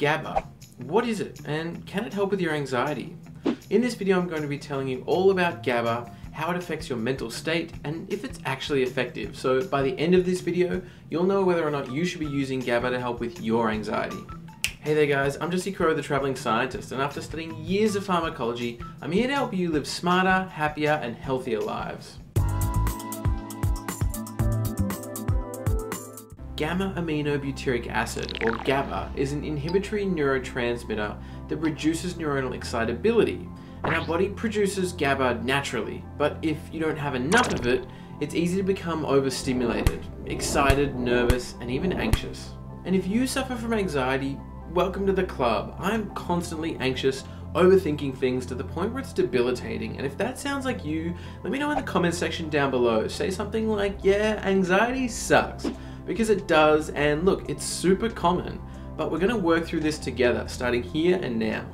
GABA. What is it and can it help with your anxiety? In this video I'm going to be telling you all about GABA, how it affects your mental state, and if it's actually effective. So by the end of this video, you'll know whether or not you should be using GABA to help with your anxiety. Hey there guys, I'm Jesse Crowe, the Travelling Scientist, and after studying years of pharmacology, I'm here to help you live smarter, happier, and healthier lives. Gamma aminobutyric acid, or GABA, is an inhibitory neurotransmitter that reduces neuronal excitability, and our body produces GABA naturally, but if you don't have enough of it, it's easy to become overstimulated, excited, nervous, and even anxious. And if you suffer from anxiety, welcome to the club. I'm constantly anxious, overthinking things to the point where it's debilitating, and if that sounds like you, let me know in the comments section down below. Say something like, yeah, anxiety sucks. Because it does, and look, it's super common, but we're going to work through this together, starting here and now.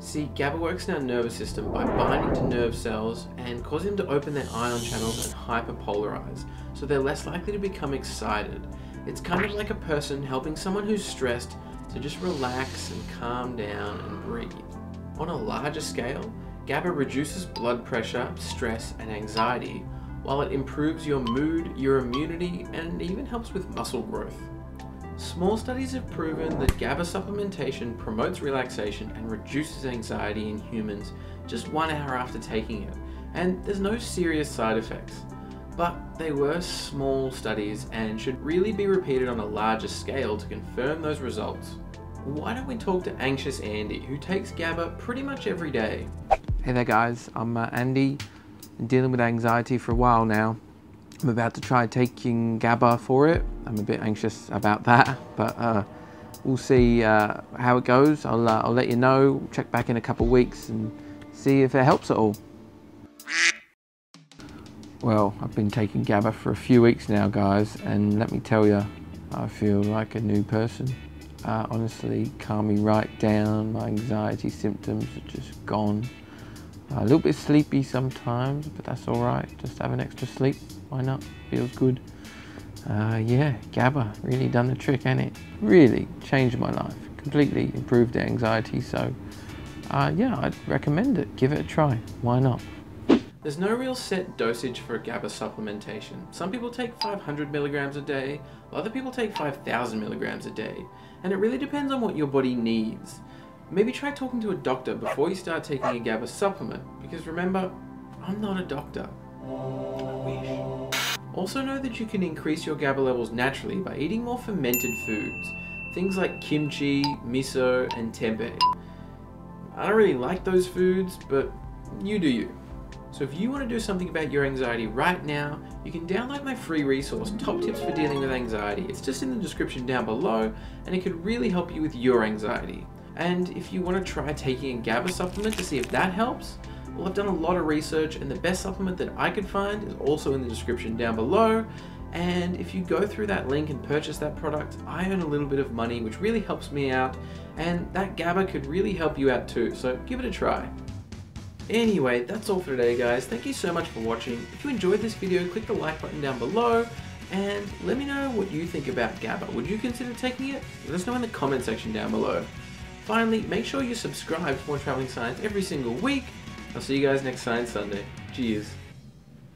See, GABA works in our nervous system by binding to nerve cells and causing them to open their ion channels and hyperpolarize, so they're less likely to become excited. It's kind of like a person helping someone who's stressed to just relax and calm down and breathe. On a larger scale, GABA reduces blood pressure, stress, and anxiety, while it improves your mood, your immunity, and even helps with muscle growth. Small studies have proven that GABA supplementation promotes relaxation and reduces anxiety in humans just 1 hour after taking it, and there's no serious side effects. But they were small studies and should really be repeated on a larger scale to confirm those results. Why don't we talk to anxious Andy, who takes GABA pretty much every day? Hey there guys, I'm Andy. I'm dealing with anxiety for a while now. I'm about to try taking GABA for it. I'm a bit anxious about that, but we'll see how it goes. I'll let you know, check back in a couple weeks and see if it helps at all. Well, I've been taking GABA for a few weeks now guys, and let me tell you, I feel like a new person. Honestly, calmed me right down. My anxiety symptoms are just gone. A little bit sleepy sometimes, but that's all right. Just have an extra sleep, why not? Feels good. Yeah, GABA really done the trick, ain't it? Really changed my life, completely improved the anxiety. So yeah, I'd recommend it. Give it a try, why not? There's no real set dosage for GABA supplementation. Some people take 500 milligrams a day, while other people take 5,000 milligrams a day, and it really depends on what your body needs. Maybe try talking to a doctor before you start taking a GABA supplement, because remember, I'm not a doctor. I wish. Also know that you can increase your GABA levels naturally by eating more fermented foods, things like kimchi, miso, and tempeh. I don't really like those foods, but you do you. So if you want to do something about your anxiety right now, you can download my free resource, Top Tips for Dealing with Anxiety. It's just in the description down below, and it could really help you with your anxiety. And if you want to try taking a GABA supplement to see if that helps, well, I've done a lot of research, and the best supplement that I could find is also in the description down below. And if you go through that link and purchase that product, I earn a little bit of money, which really helps me out. And that GABA could really help you out too, so give it a try. Anyway, that's all for today, guys. Thank you so much for watching. If you enjoyed this video, click the like button down below. And let me know what you think about GABA. Would you consider taking it? Let us know in the comment section down below. Finally, make sure you subscribe for more Travelling Science every single week. I'll see you guys next Science Sunday. Cheers.